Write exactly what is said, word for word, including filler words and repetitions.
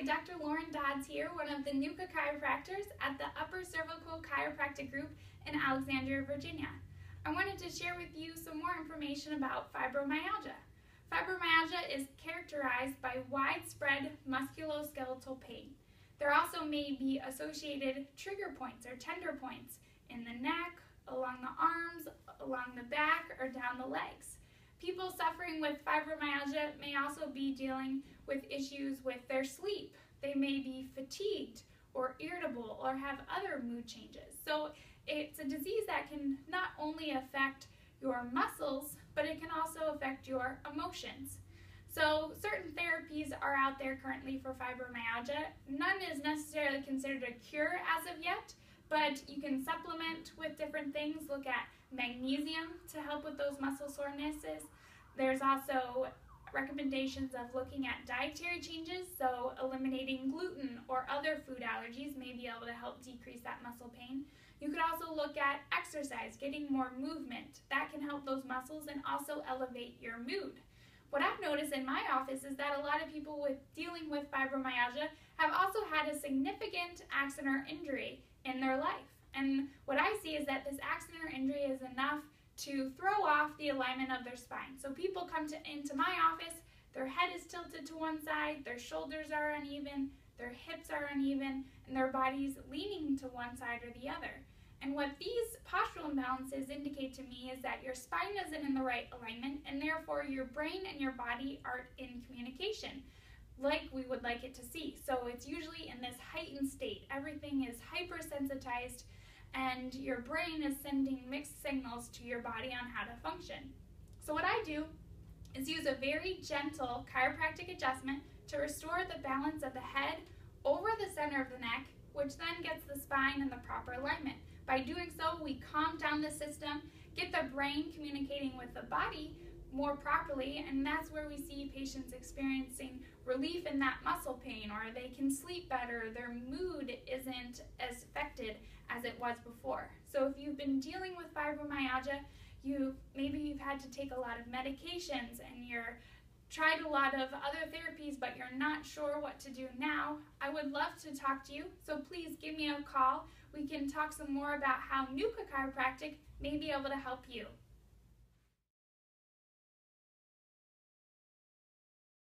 Hi, Doctor Lauren Dodds here, one of the NUCCA chiropractors at the Upper Cervical Chiropractic Group in Alexandria, Virginia. I wanted to share with you some more information about fibromyalgia. Fibromyalgia is characterized by widespread musculoskeletal pain. There also may be associated trigger points or tender points in the neck, along the arms, along the back, or down the legs. People suffering with fibromyalgia may also be dealing with issues with their sleep. They may be fatigued or irritable or have other mood changes. So it's a disease that can not only affect your muscles, but it can also affect your emotions. So certain therapies are out there currently for fibromyalgia. None is necessarily considered a cure as of yet, but you can supplement with different things. Look at magnesium to help with those muscle sorenesses. There's also recommendations of looking at dietary changes, so eliminating gluten or other food allergies may be able to help decrease that muscle pain. You could also look at exercise, getting more movement. That can help those muscles and also elevate your mood. What I've noticed in my office is that a lot of people with dealing with fibromyalgia have also had a significant accident or injury in their life. And what I see is that this accident or injury is enough to throw off the alignment of their spine. So people come to, into my office, their head is tilted to one side, their shoulders are uneven, their hips are uneven, and their body's leaning to one side or the other. And what these postural imbalances indicate to me is that your spine isn't in the right alignment, and therefore your brain and your body aren't in communication like we would like it to see. So it's usually in this heightened state. Everything is hypersensitized, and your brain is sending mixed signals to your body on how to function. So what I do is use a very gentle chiropractic adjustment to restore the balance of the head over the center of the neck, which then gets the spine in the proper alignment. By doing so, we calm down the system, get the brain communicating with the body more properly, and that's where we see patients experiencing relief in that muscle pain, or they can sleep better, their mood isn't as affected as it was before. So if you've been dealing with fibromyalgia, you maybe you've had to take a lot of medications and you're tried a lot of other therapies, but you're not sure what to do now, I would love to talk to you, so please give me a call. We can talk some more about how NUCCA Chiropractic may be able to help you.